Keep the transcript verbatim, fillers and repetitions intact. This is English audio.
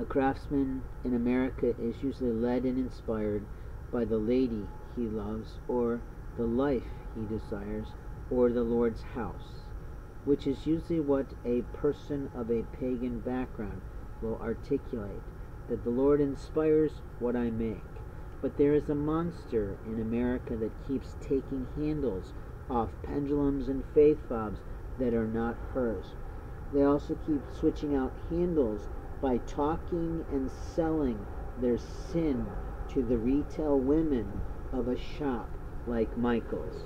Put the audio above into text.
A craftsman in America is usually led and inspired by the lady he loves, or the life he desires, or the Lord's house, which is usually what a person of a pagan background will articulate, that the Lord inspires what I make. But there is a monster in America that keeps taking handles off pendulums and faith fobs that are not hers. They also keep switching out handles by talking and selling their sin to the retail women of a shop like Michael's.